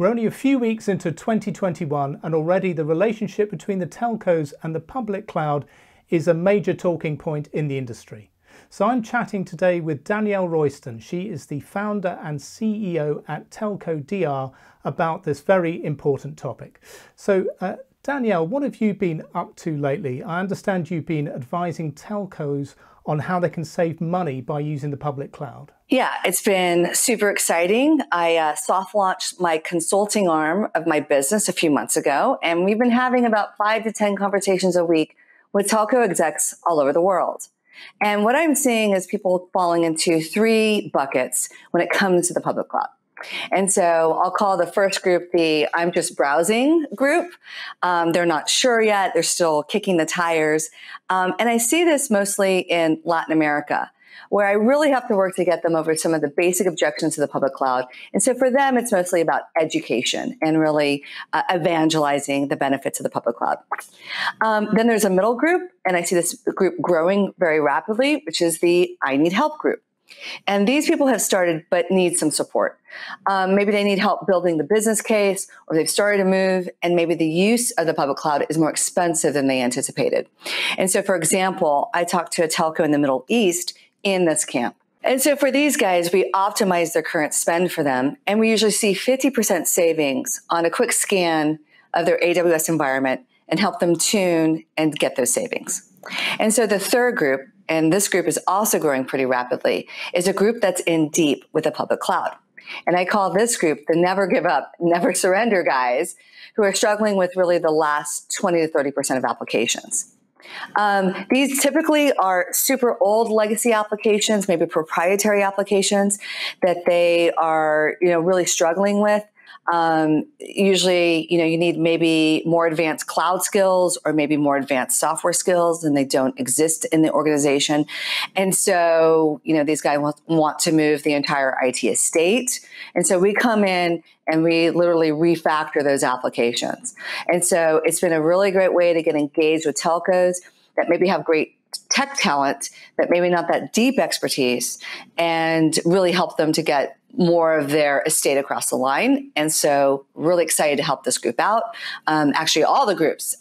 We're only a few weeks into 2021 and already the relationship between the telcos and the public cloud is a major talking point in the industry. So I'm chatting today with Danielle Royston. She is the founder and CEO at Telco DR about this very important topic. So Danielle, what have you been up to lately? I understand you've been advising telcos on how they can save money by using the public cloud. Yeah, it's been super exciting. I soft launched my consulting arm of my business a few months ago, and we've been having about 5 to 10 conversations a week with telco execs all over the world. And what I'm seeing is people falling into 3 buckets when it comes to the public cloud. And so I'll call the first group the I'm just browsing group. They're not sure yet. They're still kicking the tires. And I see this mostly in Latin America, where I really have to work to get them over some of the basic objections to the public cloud. And so for them, it's mostly about education and really evangelizing the benefits of the public cloud. Then there's a middle group, and I see this group growing very rapidly, which is the I need help group. And these people have started but need some support. Maybe they need help building the business case, or they've started to move, and maybe the use of the public cloud is more expensive than they anticipated. And so, for example, I talked to a telco in the Middle East in this camp. And so for these guys, we optimize their current spend for them, and we usually see 50% savings on a quick scan of their AWS environment and help them tune and get those savings. And so the third group, and this group is also growing pretty rapidly, is a group that's in deep with the public cloud. And I call this group the never give up, never surrender guys, who are struggling with really the last 20 to 30% of applications. These typically are super old legacy applications, maybe proprietary applications that they are, really struggling with. Usually, you need maybe more advanced cloud skills or maybe more advanced software skills, and they don't exist in the organization. And so, these guys want to move the entire IT estate. And so we come in and we literally refactor those applications. And so it's been a really great way to get engaged with telcos that maybe have great tech talent, but maybe not that deep expertise, and really help them to get more of their estate across the line. And so really excited to help this group out. Actually, all the groups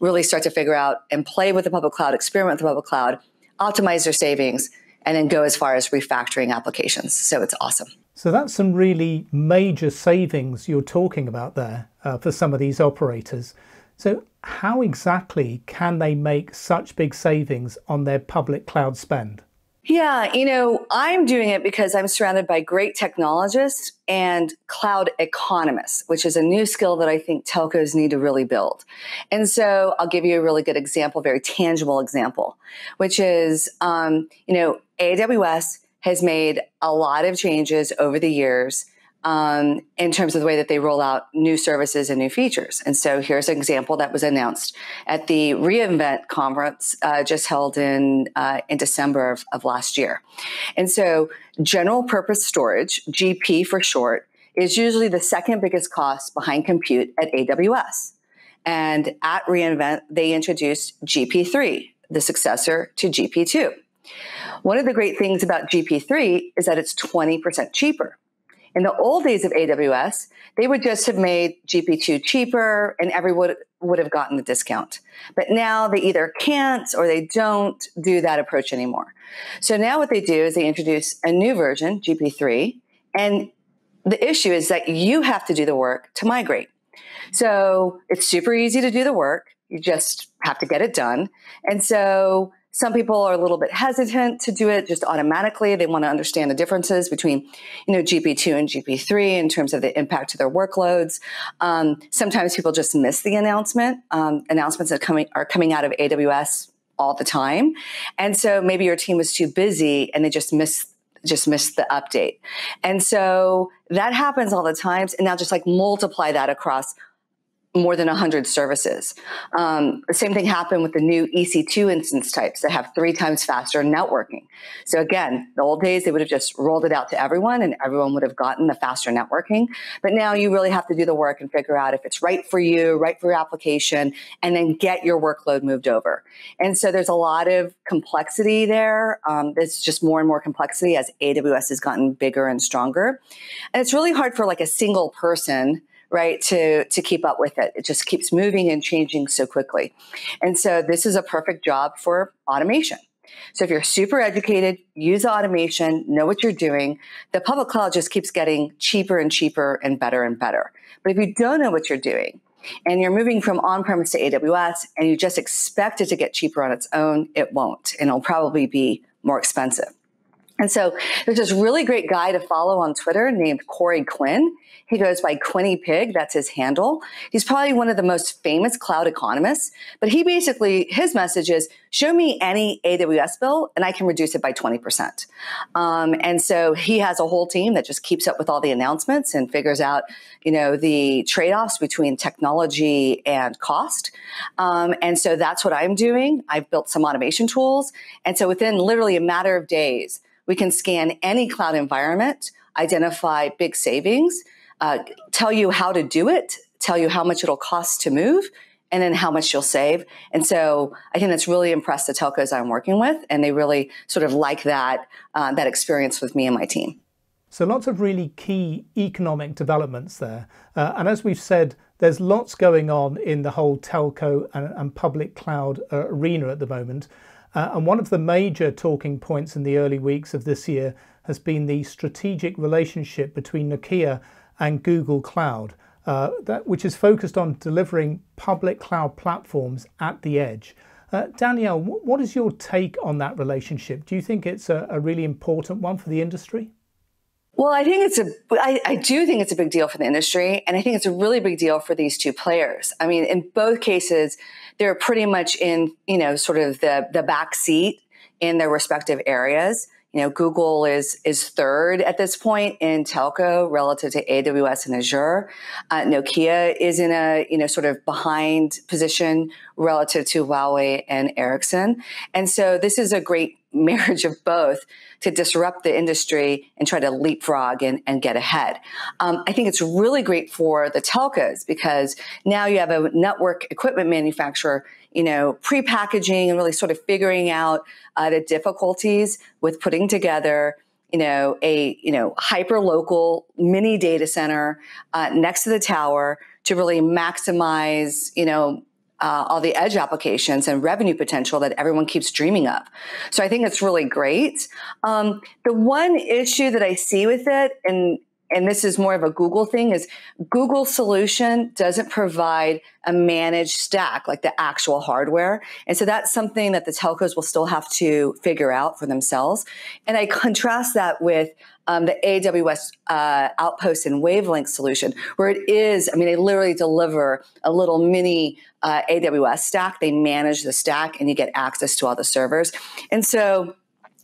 really start to figure out and play with the public cloud, experiment with the public cloud, optimize their savings, and then go as far as refactoring applications. So it's awesome. So that's some really major savings you're talking about there for some of these operators. So how exactly can they make such big savings on their public cloud spend? Yeah, I'm doing it because I'm surrounded by great technologists and cloud economists, which is a new skill that I think telcos need to really build. And so I'll give you a really good example, very tangible example, which is, AWS has made a lot of changes over the years in terms of the way that they roll out new services and new features. And so here's an example that was announced at the reInvent conference just held in December of last year. And so general purpose storage, GP for short, is usually the second biggest cost behind compute at AWS. And at reInvent, they introduced GP3, the successor to GP2. One of the great things about GP3 is that it's 20% cheaper. In the old days of AWS, they would just have made GP2 cheaper and everyone would have gotten the discount. But now they either can't or they don't do that approach anymore. So now what they do is they introduce a new version, GP3, and the issue is that you have to do the work to migrate. So it's super easy to do the work. You just have to get it done. And so some people are a little bit hesitant to do it just automatically. They want to understand the differences between, GP2 and GP3 in terms of the impact to their workloads. Sometimes people just miss the announcement. Announcements are coming out of AWS all the time. And so maybe your team was too busy and they just missed the update. And so that happens all the time. And now just multiply that across more than 100 services. The same thing happened with the new EC2 instance types that have 3 times faster networking. So again, the old days, they would have just rolled it out to everyone and everyone would have gotten the faster networking. But now you really have to do the work and figure out if it's right for you, right for your application, and then get your workload moved over. And so there's a lot of complexity there. There's just more and more complexity as AWS has gotten bigger and stronger. And it's really hard for like a single person, right, to keep up with it. It just keeps moving and changing so quickly. And so this is a perfect job for automation. So if you're super educated, use automation, know what you're doing. The public cloud just keeps getting cheaper and cheaper and better and better. But if you don't know what you're doing and you're moving from on-premise to AWS and you just expect it to get cheaper on its own, it won't, and it'll probably be more expensive. And so there's this really great guy to follow on Twitter named Corey Quinn. He goes by Quinny Pig, that's his handle. He's probably one of the most famous cloud economists, but he basically, his message is, show me any AWS bill and I can reduce it by 20%. And so he has a whole team that just keeps up with all the announcements and figures out, you know, the trade-offs between technology and cost. And so that's what I'm doing. I've built some automation tools. And so within literally a matter of days, we can scan any cloud environment, identify big savings, tell you how to do it, tell you how much it'll cost to move, and then how much you'll save. And so I think that's really impressed the telcos I'm working with, and they really sort of like that, that experience with me and my team. So lots of really key economic developments there. And as we've said, there's lots going on in the whole telco and public cloud arena at the moment. And one of the major talking points in the early weeks of this year has been the strategic relationship between Nokia and Google Cloud, which is focused on delivering public cloud platforms at the edge. Danielle, what is your take on that relationship? Do you think it's a really important one for the industry? Well, I think it's I do think it's a big deal for the industry, and I think it's a really big deal for these two players. I mean, in both cases, they're pretty much in, you know, sort of the back seat in their respective areas. You know, Google is third at this point in telco relative to AWS and Azure. Nokia is in a, you know, sort of behind position relative to Huawei and Ericsson. And so this is a great marriage of both to disrupt the industry and try to leapfrog and get ahead. I think it's really great for the telcos because now you have a network equipment manufacturer, you know, pre-packaging and really sort of figuring out the difficulties with putting together, you know, a, you know, hyper-local mini data center next to the tower to really maximize, you know, all the edge applications and revenue potential that everyone keeps dreaming of. So I think it's really great. The one issue that I see with it, and this is more of a Google thing, is Google solution doesn't provide a managed stack, like the actual hardware. And so that's something that the telcos will still have to figure out for themselves. And I contrast that with the AWS Outpost and Wavelength solution, where it is, I mean, they literally deliver a little mini AWS stack. They manage the stack and you get access to all the servers. And so,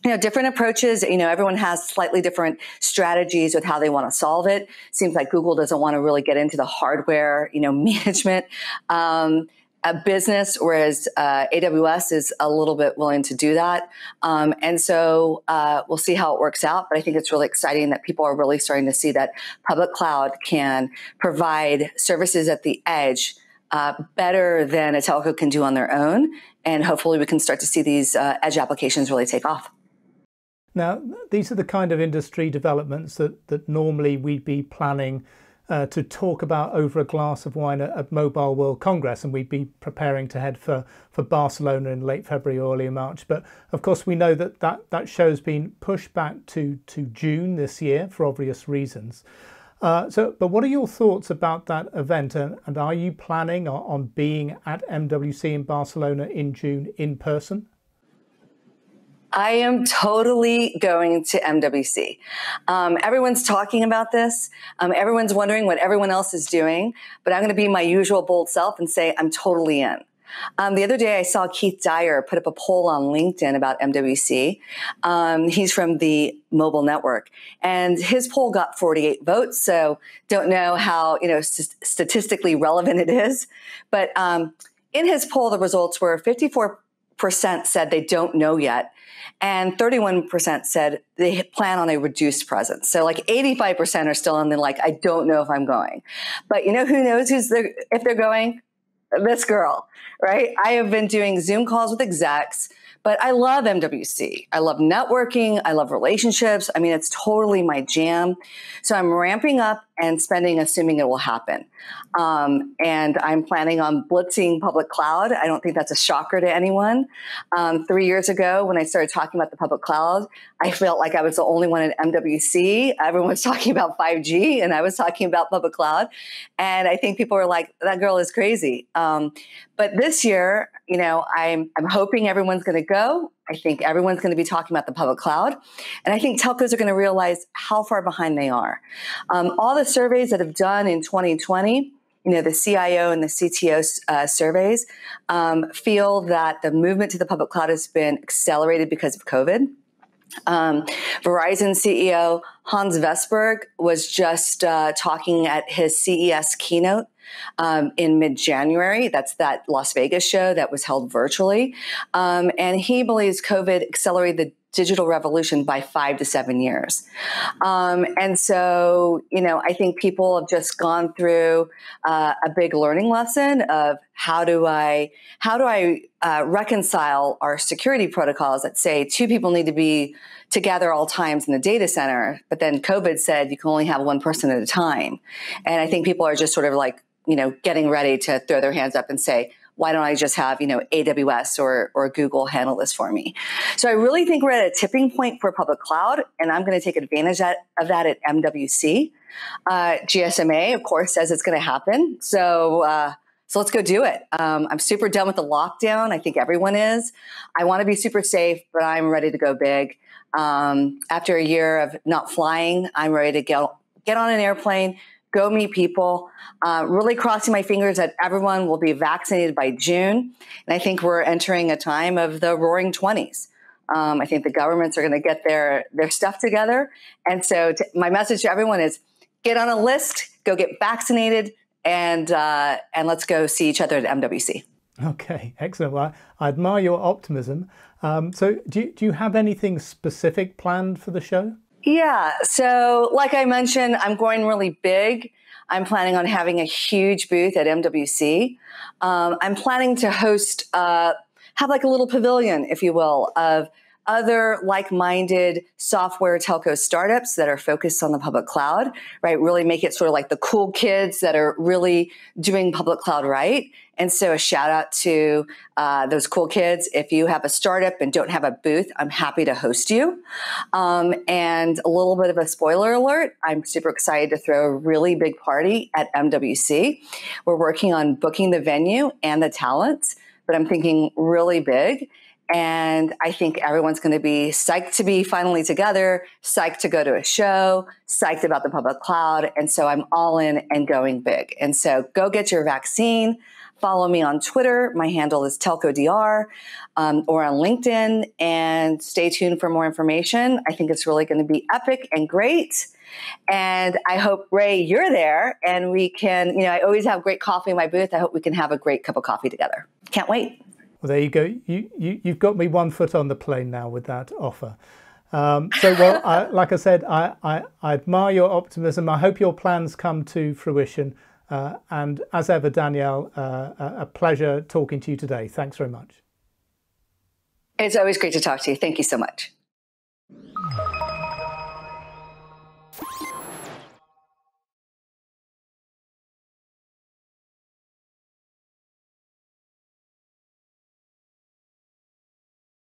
you know, different approaches, you know, everyone has slightly different strategies with how they want to solve it. Seems like Google doesn't want to really get into the hardware, you know, management a business, whereas AWS is a little bit willing to do that. And so we'll see how it works out. But I think it's really exciting that people are really starting to see that public cloud can provide services at the edge better than a telco can do on their own. And hopefully we can start to see these edge applications really take off. Now, these are the kind of industry developments that normally we'd be planning to talk about over a glass of wine at Mobile World Congress, and we'd be preparing to head for Barcelona in late February or early March. But of course, we know that show's been pushed back to June this year for obvious reasons. But what are your thoughts about that event, and are you planning on being at MWC in Barcelona in June in person? I am totally going to MWC. Everyone's talking about this. Everyone's wondering what everyone else is doing, but I'm going to be my usual bold self and say I'm totally in. The other day I saw Keith Dyer put up a poll on LinkedIn about MWC. He's from the mobile network, and his poll got 48 votes. So don't know how, statistically relevant it is, but in his poll, the results were 54% said they don't know yet, and 31% said they plan on a reduced presence. So like 85% are still on the I don't know if I'm going. But who knows if they're going? This girl, right? I have been doing Zoom calls with execs, but I love MWC. I love networking. I love relationships. I mean, it's totally my jam. So I'm ramping up and spending, assuming it will happen. And I'm planning on blitzing public cloud. I don't think that's a shocker to anyone. 3 years ago, when I started talking about the public cloud, I felt like I was the only one at MWC. Everyone was talking about 5G, and I was talking about public cloud. And I think people were like, that girl is crazy. But this year, I'm hoping everyone's going to go. I think everyone's going to be talking about the public cloud. And I think telcos are going to realize how far behind they are. All the surveys that have done in 2020, the CIO and the CTO surveys, feel that the movement to the public cloud has been accelerated because of COVID. Verizon CEO Hans Vestberg was just talking at his CES keynote in mid-January. That's that Las Vegas show that was held virtually. And he believes COVID accelerated the digital revolution by 5 to 7 years. And so, I think people have just gone through a big learning lesson of how do I reconcile our security protocols that say two people need to be together all times in the data center, but then COVID said you can only have one person at a time. And I think people are just sort of getting ready to throw their hands up and say, why don't I just have, AWS or Google handle this for me? So I really think we're at a tipping point for public cloud, and I'm going to take advantage of that at MWC. GSMA, of course, says it's going to happen. So let's go do it. I'm super done with the lockdown. I think everyone is. I want to be super safe, but I'm ready to go big. After a year of not flying, I'm ready to get on an airplane, go meet people, really crossing my fingers that everyone will be vaccinated by June. And I think we're entering a time of the roaring 20s. I think the governments are going to get their stuff together. And so my message to everyone is get on a list, go get vaccinated, and let's go see each other at MWC. Okay, excellent. Well, I admire your optimism. So do you have anything specific planned for the show? Yeah. So like I mentioned, I'm going really big. I'm planning on having a huge booth at MWC. I'm planning to host, have a little pavilion, if you will, of other like-minded software telco startups that are focused on the public cloud, right? Really make it sort of the cool kids that are really doing public cloud right. And so a shout out to those cool kids. If you have a startup and don't have a booth, I'm happy to host you. And a little bit of a spoiler alert, I'm super excited to throw a really big party at MWC. We're working on booking the venue and the talent, but I'm thinking really big. And I think everyone's going to be psyched to be finally together, psyched to go to a show, psyched about the public cloud. And so I'm all in and going big. And so go get your vaccine. Follow me on Twitter. My handle is Telco DR, or on LinkedIn, and stay tuned for more information. I think it's really going to be epic and great. And I hope, Ray, you're there and we can, I always have great coffee in my booth. I hope we can have a great cup of coffee together. Can't wait. Well, there you go. You've got me one foot on the plane now with that offer. Well, like I said, I admire your optimism. I hope your plans come to fruition. And as ever, Danielle, a pleasure talking to you today. Thanks very much. It's always great to talk to you. Thank you so much.